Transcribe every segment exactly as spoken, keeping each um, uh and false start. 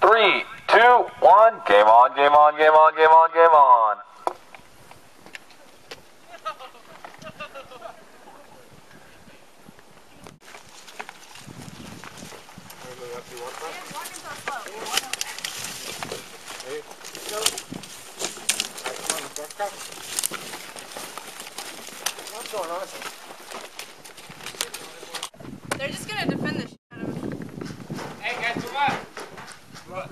Three, two, one, game on, game on, game on, game on, game on. What's going on? They're just gonna defend the shit out of him. Hey guys, come on! What?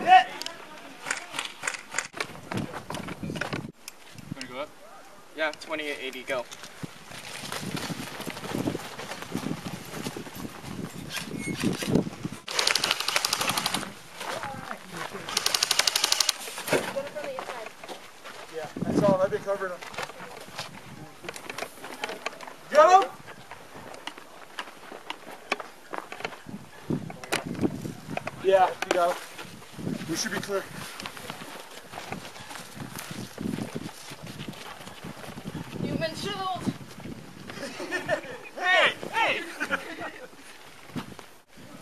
Yeah. Wanna go up? Yeah, twenty-eight eighty, go. Yeah, that's all. I've been covering them. Get him! Yeah, you got him. We should be clear. You've been chilled. Hey! Hey!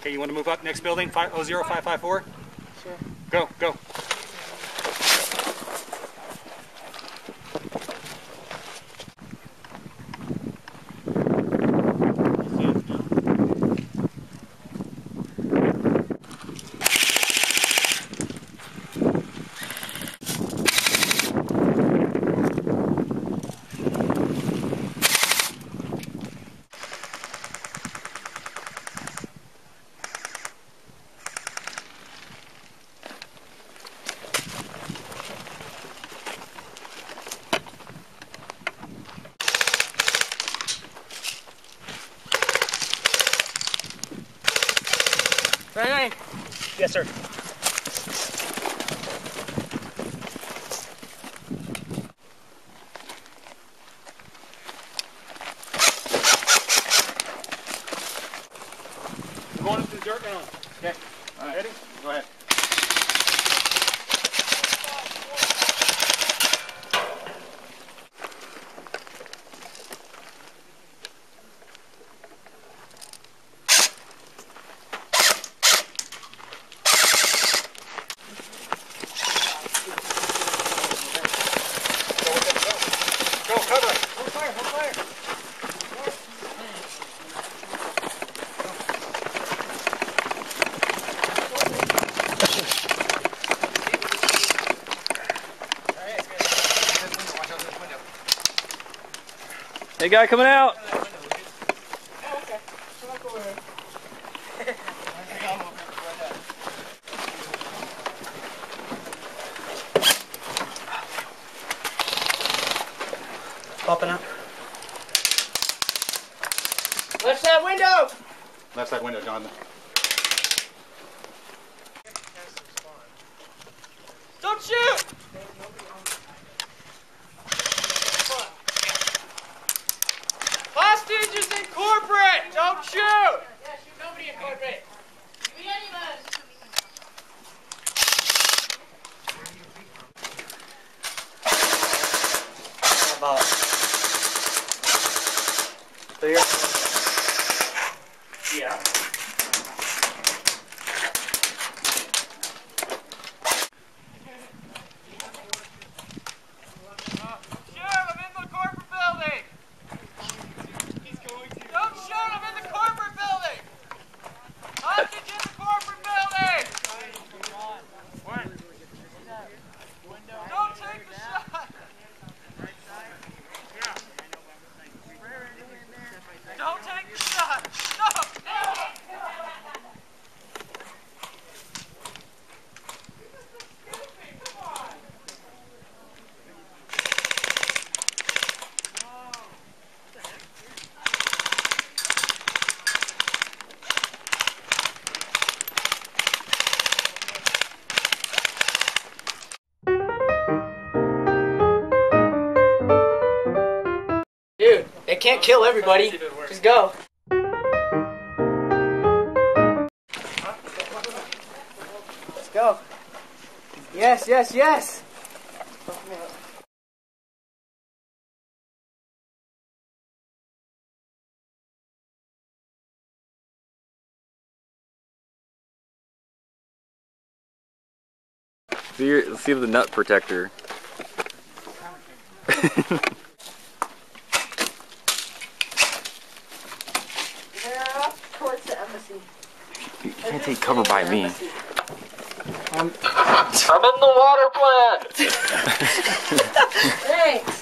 Okay, you want to move up? Next building, five oh zero five five four? Sure. Go, go. Right. Yes, sir. We're going up to the dirt now. Okay. All right. Ready? Go ahead. Hey, guy coming out. Oh, okay. Go ahead. Popping up. Left side window. Left side window, John. Don't shoot. Hostages in corporate! Don't shoot! Yeah, shoot nobody in corporate. Give me any of us. About three or four. Yeah. They can't kill everybody. Just go. Let's go. Yes, yes, yes. See, see the nut protector. You can't take cover by me. I'm in the water plant! Thanks.